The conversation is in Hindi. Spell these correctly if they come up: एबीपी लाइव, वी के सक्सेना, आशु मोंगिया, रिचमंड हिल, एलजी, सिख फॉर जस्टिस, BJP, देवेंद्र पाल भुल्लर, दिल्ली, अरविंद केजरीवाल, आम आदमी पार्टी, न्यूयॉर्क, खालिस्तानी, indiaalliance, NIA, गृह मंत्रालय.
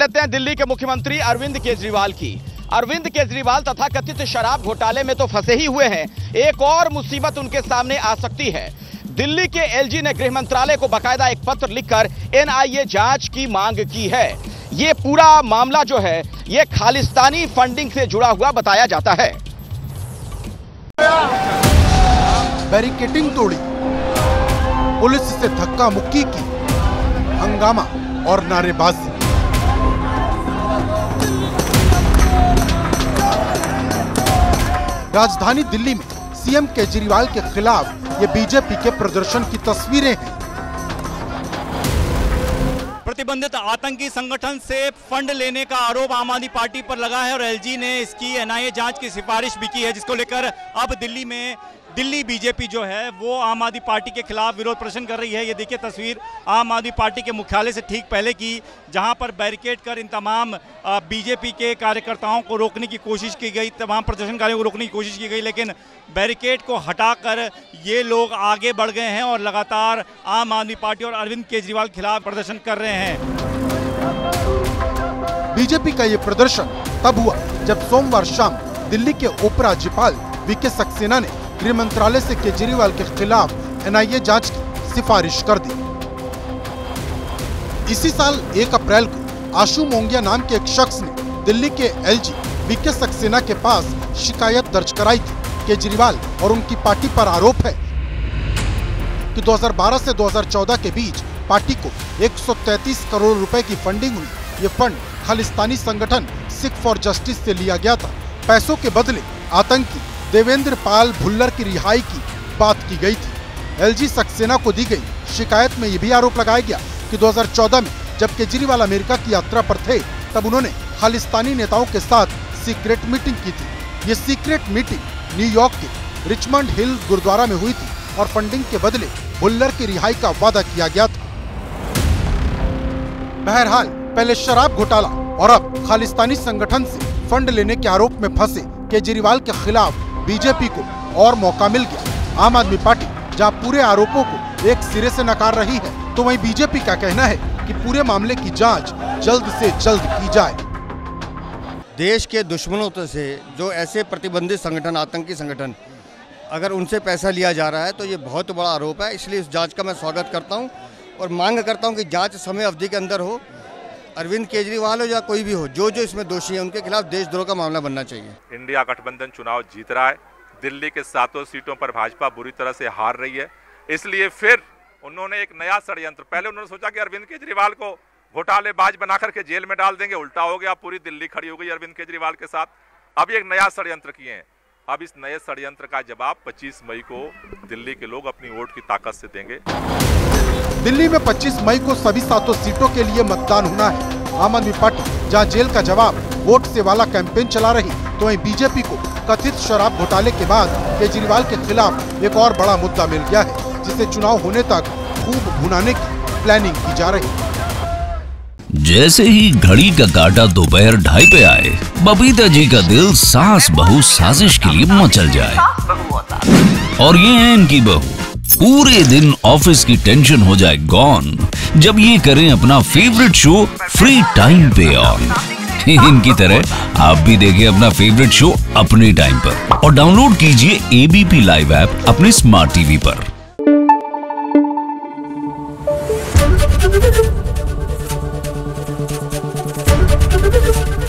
लेते हैं दिल्ली के मुख्यमंत्री अरविंद केजरीवाल की। अरविंद केजरीवाल तथाकथित शराब घोटाले में तो फंसे ही हुए हैं, एक और मुसीबत उनके सामने आ सकती है। दिल्ली के एलजी ने गृह मंत्रालय को बकायदा एक पत्र लिखकर एनआईए जांच की मांग की है। ये पूरा मामला जो है ये खालिस्तानी फंडिंग से जुड़ा हुआ बताया जाता है। बैरिकेटिंग तोड़ी, पुलिस से धक्का मुक्की की, हंगामा और नारेबाजी। राजधानी दिल्ली में सीएम केजरीवाल के खिलाफ ये बीजेपी के प्रदर्शन की तस्वीरें हैं। प्रतिबंधित आतंकी संगठन से फंड लेने का आरोप आम आदमी पार्टी पर लगा है और एलजी ने इसकी एनआईए जांच की सिफारिश भी की है, जिसको लेकर अब दिल्ली में दिल्ली बीजेपी जो है वो आम आदमी पार्टी के खिलाफ विरोध प्रदर्शन कर रही है। ये देखिए तस्वीर आम आदमी पार्टी के मुख्यालय से ठीक पहले की, जहां पर बैरिकेड कर इन तमाम बीजेपी के कार्यकर्ताओं को रोकने की कोशिश की गई, तमाम प्रदर्शनकारियों को रोकने की कोशिश की गई, लेकिन बैरिकेड को हटाकर ये लोग आगे बढ़ गए हैं और लगातार आम आदमी पार्टी और अरविंद केजरीवाल के खिलाफ प्रदर्शन कर रहे हैं। बीजेपी का ये प्रदर्शन तब हुआ जब सोमवार शाम दिल्ली के उपराज्यपाल वी के सक्सेना ने गृह मंत्रालय से केजरीवाल के खिलाफ एनआईए जांच की सिफारिश कर दी। इसी साल 1 अप्रैल को आशु मोंगिया नाम के एक शख्स ने दिल्ली के एलजी वी के सक्सेना के पास शिकायत दर्ज कराई थी। केजरीवाल और उनकी पार्टी पर आरोप है कि 2012 से 2014 के बीच पार्टी को 133 करोड़ रुपए की फंडिंग हुई। ये फंड खालिस्तानी संगठन सिख फॉर जस्टिस से लिया गया था। पैसों के बदले आतंकी देवेंद्र पाल भुल्लर की रिहाई की बात की गई थी। एलजी सक्सेना को दी गई शिकायत में यह भी आरोप लगाया गया कि 2014 में जब केजरीवाल अमेरिका की यात्रा पर थे तब उन्होंने खालिस्तानी नेताओं के साथ सीक्रेट मीटिंग की थी। ये सीक्रेट मीटिंग न्यूयॉर्क के रिचमंड हिल गुरुद्वारा में हुई थी और फंडिंग के बदले भुल्लर की रिहाई का वादा किया गया था। बहरहाल पहले शराब घोटाला और अब खालिस्तानी संगठन से फंड लेने के आरोप में फंसे केजरीवाल के खिलाफ बीजेपी को और मौका मिल गया। आम आदमी पार्टी जहां पूरे आरोपों को एक सिरे से नकार रही है, तो वहीं बीजेपी का कहना है कि पूरे मामले की जांच जल्द से जल्द की जाए। देश के दुश्मनों से जो ऐसे प्रतिबंधित संगठन, आतंकी संगठन, अगर उनसे पैसा लिया जा रहा है तो ये बहुत बड़ा आरोप है। इसलिए इस जाँच का मैं स्वागत करता हूँ और मांग करता हूँ कि जाँच समय अवधि के अंदर हो। अरविंद केजरीवाल हो या कोई भी हो, जो जो इसमें दोषी है उनके खिलाफ देशद्रोह का मामला बनना चाहिए। इंडिया गठबंधन चुनाव जीत रहा है। दिल्ली के 7 सीटों पर भाजपा बुरी तरह से हार रही है, इसलिए फिर उन्होंने एक नया षड्यंत्र, पहले उन्होंने सोचा कि अरविंद केजरीवाल को घोटालेबाज बना करके जेल में डाल देंगे, उल्टा हो गया, पूरी दिल्ली खड़ी हो गई अरविंद केजरीवाल के साथ। अब एक नया षड्यंत्र किए हैं। अब इस नए षड्यंत्र का जवाब 25 मई को दिल्ली के लोग अपनी वोट की ताकत से देंगे। दिल्ली में 25 मई को सभी 7 सीटों के लिए मतदान होना है। आम आदमी पार्टी जहां जेल का जवाब वोट से वाला कैंपेन चला रही, तो वहीं बीजेपी को कथित शराब घोटाले के बाद केजरीवाल के खिलाफ एक और बड़ा मुद्दा मिल गया है, जिसे चुनाव होने तक खूब भुनाने की प्लानिंग की जा रही है। जैसे ही घड़ी का काटा दोपहर 2:30 पे आए, बबीता जी का दिल सास बहू साजिश के लिए मचल जाए। और ये है इनकी बहू। पूरे दिन ऑफिस की टेंशन हो जाए गॉन जब ये करें अपना फेवरेट शो फ्री टाइम पे ऑन। इनकी तरह आप भी देखें अपना फेवरेट शो अपने टाइम पर और डाउनलोड कीजिए एबीपी लाइव ऐप अपने स्मार्ट टीवी पर।